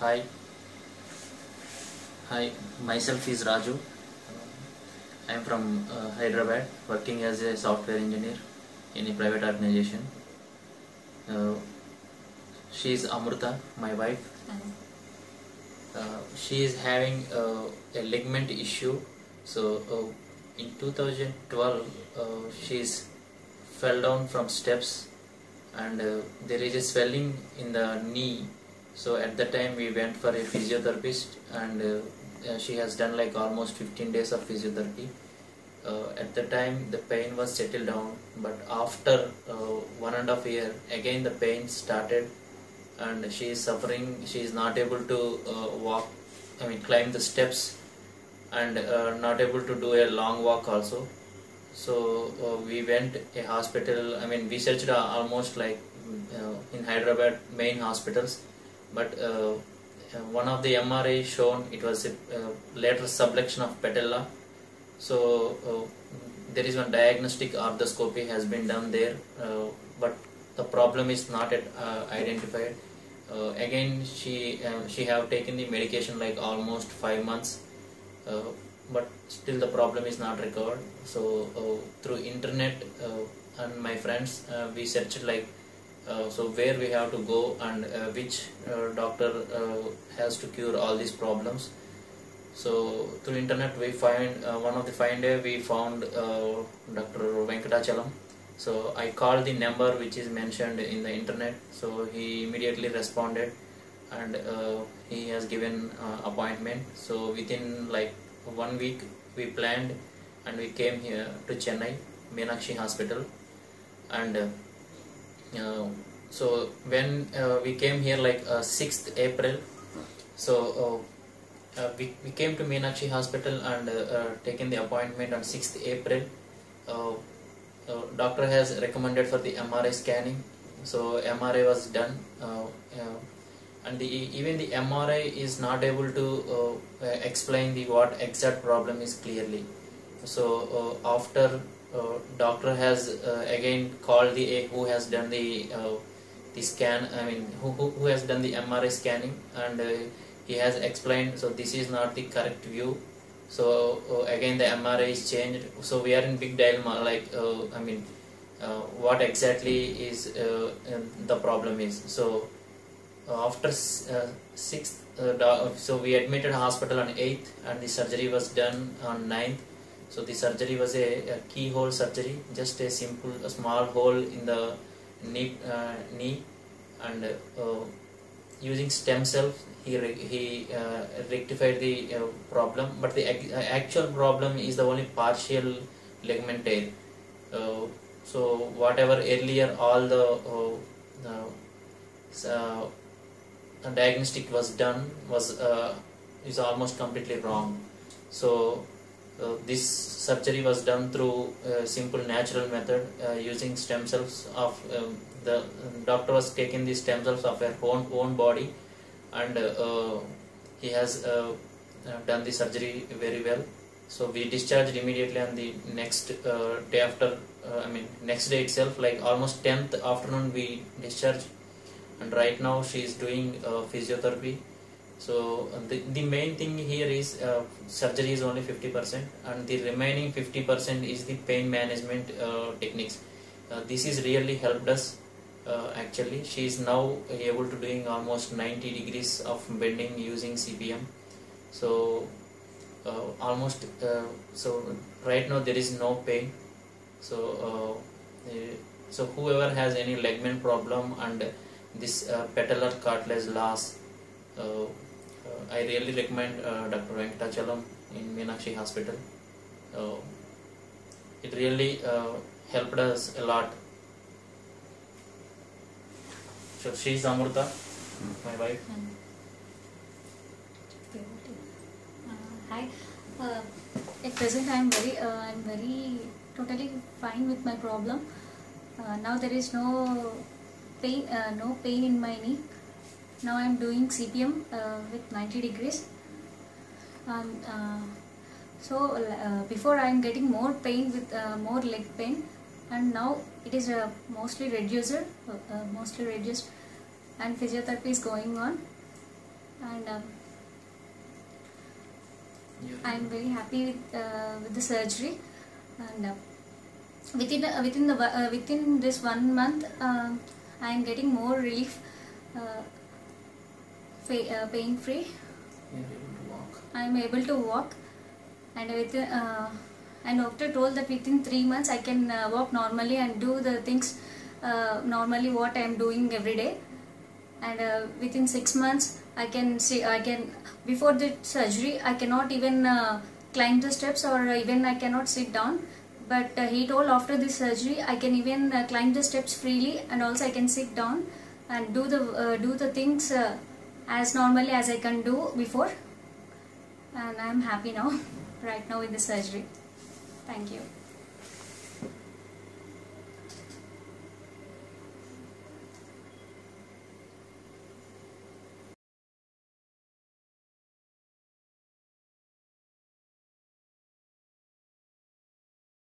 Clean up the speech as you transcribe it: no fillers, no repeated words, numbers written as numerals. Hi, myself is Raju. I am from Hyderabad, working as a software engineer in a private organization. She is Amrutha, my wife. She is having a ligament issue. So in 2012, she fell down from steps, and there is a swelling in the knee. So at the time we went for a physiotherapist, and she has done like almost 15 days of physiotherapy. At the time the pain was settled down, but after 1.5 years again the pain started, and she is suffering. She is not able to walk, climb the steps, and not able to do a long walk also. So we went a hospital, we searched almost like in Hyderabad main hospitals. But one of the MRI shown it was a lateral subluxation of patella. So there is one diagnostic arthroscopy has been done there, but the problem is not yet identified. Again, she have taken the medication like almost 5 months, but still the problem is not recovered. So through internet and my friends, we searched like. So where we have to go, and which doctor has to cure all these problems. So through internet we find we found Dr. Venkatachalam. So I called the number which is mentioned in the internet. So he immediately responded, and he has given appointment. So within like 1 week we planned, and we came here to Chennai, Meenakshi Hospital. And so when we came here like 6th April, so we came to Meenakshi Hospital and taken the appointment on 6th April. Doctor has recommended for the MRI scanning, so MRI was done, and even the MRI is not able to explain what exact problem is clearly. So after doctor has again called the who has done the scan, who has done the MRI scanning, and he has explained, so this is not the correct view. So again the MRI is changed. So we are in big dilemma, like what exactly is the problem is. So after 6th, so we admitted hospital on 8th, and the surgery was done on 9th. So the surgery was a keyhole surgery, just a simple small hole in the knee, and using stem cells he rectified the problem. But the actual problem is the only partial ligament tear. So whatever earlier all the diagnostic was done is almost completely wrong. So this surgery was done through simple natural method, using stem cells of the doctor was taking the stem cells of her own body, and he has done the surgery very well. So we discharged immediately on the next day after, next day itself, like almost 10th afternoon we discharged, and right now she is doing physiotherapy. So the main thing here is surgery is only 50%, and the remaining 50% is the pain management techniques. This is really helped us. Actually, she is now able to doing almost 90 degrees of bending using CPM. So almost so right now there is no pain. So so whoever has any ligament problem and this patellar cartilage loss, I really recommend Dr. Venkatachalam in Meenakshi Hospital. It really helped us a lot. So she is Amrutha, my wife. Hi. At present, I'm very totally fine with my problem. Now there is no pain in my knee. Now I am doing CPM with 90 degrees. So before I am getting more pain with more leg pain, and now it is mostly reduced, and physiotherapy is going on. and I am very happy with the surgery, and within this 1 month I am getting more relief, pain free. I am able to walk, and and doctor told that within 3 months I can walk normally and do the things normally what I am doing every day, and within 6 months I can see, before the surgery I cannot even climb the steps, or even I cannot sit down, but he told after the surgery I can even climb the steps freely, and also I can sit down and do the things as normally as I can do before, and I am happy now right now with the surgery. Thank you.